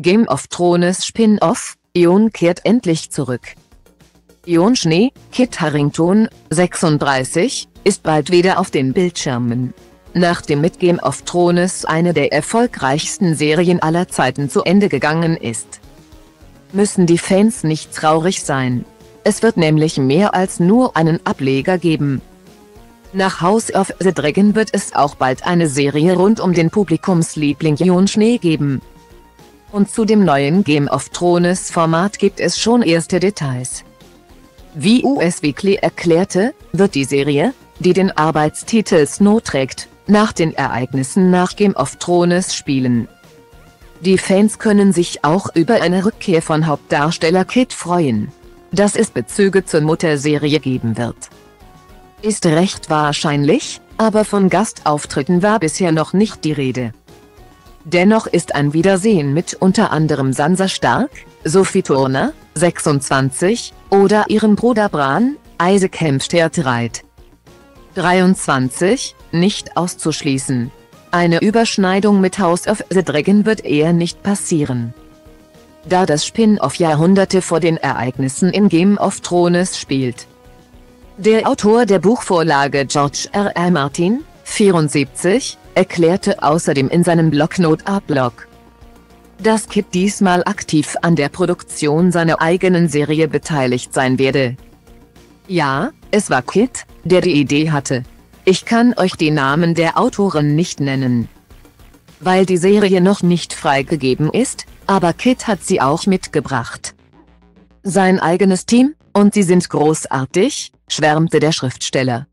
Game of Thrones Spin-Off, Jon kehrt endlich zurück. Jon Schnee, Kit Harington, 36, ist bald wieder auf den Bildschirmen. Nachdem mit Game of Thrones eine der erfolgreichsten Serien aller Zeiten zu Ende gegangen ist, müssen die Fans nicht traurig sein. Es wird nämlich mehr als nur einen Ableger geben. Nach House of the Dragon wird es auch bald eine Serie rund um den Publikumsliebling Jon Schnee geben. Und zu dem neuen Game of Thrones Format gibt es schon erste Details. Wie US Weekly erklärte, wird die Serie, die den Arbeitstitel Snow trägt, nach den Ereignissen nach Game of Thrones spielen. Die Fans können sich auch über eine Rückkehr von Hauptdarsteller Kit freuen. Dass es Bezüge zur Mutterserie geben wird, ist recht wahrscheinlich, aber von Gastauftritten war bisher noch nicht die Rede. Dennoch ist ein Wiedersehen mit unter anderem Sansa Stark, Sophie Turner, 26, oder ihrem Bruder Bran, Isaac Hempstead-Wright, 23, nicht auszuschließen. Eine Überschneidung mit House of the Dragon wird eher nicht passieren, da das Spin-off Jahrhunderte vor den Ereignissen in Game of Thrones spielt. Der Autor der Buchvorlage George R. R. Martin, 74, erklärte außerdem in seinem Blog Not-A-Blog, dass Kit diesmal aktiv an der Produktion seiner eigenen Serie beteiligt sein werde. Ja, es war Kit, der die Idee hatte. Ich kann euch die Namen der Autoren nicht nennen, weil die Serie noch nicht freigegeben ist, aber Kit hat sie auch mitgebracht. Sein eigenes Team, und sie sind großartig, schwärmte der Schriftsteller.